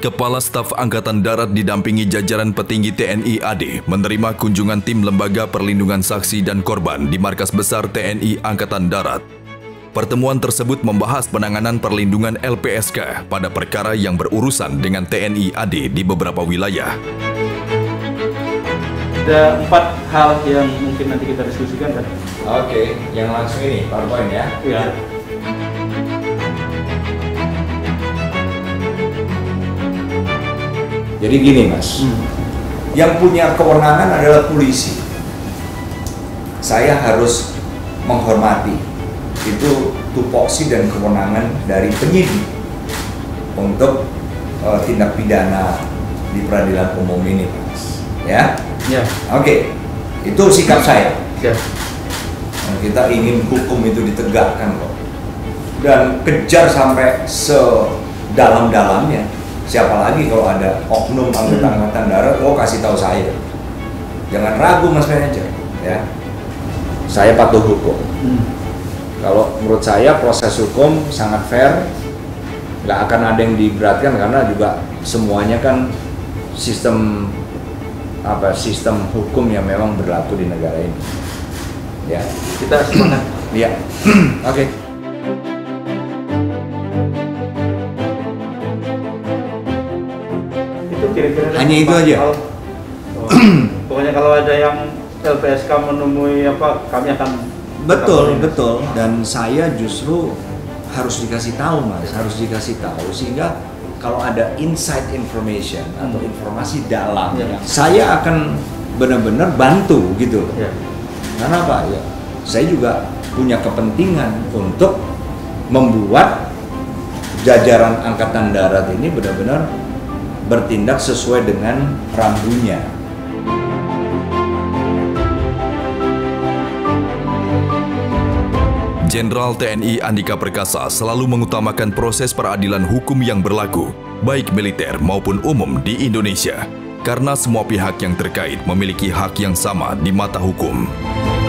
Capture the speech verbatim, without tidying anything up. Kepala Staf Angkatan Darat didampingi jajaran petinggi T N I A D menerima kunjungan tim Lembaga Perlindungan Saksi dan Korban di Markas Besar T N I Angkatan Darat. Pertemuan tersebut membahas penanganan perlindungan L P S K pada perkara yang berurusan dengan T N I A D di beberapa wilayah. Ada empat hal yang mungkin nanti kita diskusikan kan? Oke, yang langsung ini PowerPoint ya? Iya. Jadi gini mas, hmm. yang punya kewenangan adalah polisi. Saya harus menghormati. Itu tupoksi dan kewenangan dari penyidik untuk uh, tindak pidana di peradilan umum ini, mas. Ya, ya. Oke, okay. Itu sikap saya. Ya. Nah, kita ingin hukum itu ditegakkan kok, dan kejar sampai sedalam-dalamnya. Siapa lagi kalau ada oknum anggota Angkatan Darat? Oh, kasih tahu saya. Jangan ragu, mas manajer. Ya, saya patuh hukum. Hmm. Kalau menurut saya proses hukum sangat fair, nggak akan ada yang diberatkan karena juga semuanya kan sistem apa sistem hukum yang memang berlaku di negara ini. Ya, kita semangat. Ya, oke. Okay. Itu kira-kira hanya itu aja. Kalau, pokoknya kalau ada yang L P S K menemui apa, kami akan. Betul, betul. Dan saya justru harus dikasih tahu, mas, harus dikasih tahu sehingga kalau ada inside information atau informasi dalam, yeah. saya akan benar-benar bantu gitu. Yeah. Karena apa ya? Saya juga punya kepentingan untuk membuat jajaran Angkatan Darat ini benar-benar bertindak sesuai dengan rambunya. Jenderal T N I Andika Perkasa selalu mengutamakan proses peradilan hukum yang berlaku, baik militer maupun umum di Indonesia, karena semua pihak yang terkait memiliki hak yang sama di mata hukum.